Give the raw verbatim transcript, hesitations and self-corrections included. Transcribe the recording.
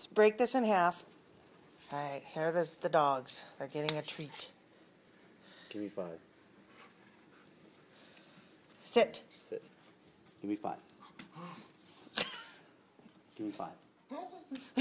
Let's break this in half. All right, here there's the dogs. They're getting a treat. Give me five. Sit. Sit. Give me five. Give me five.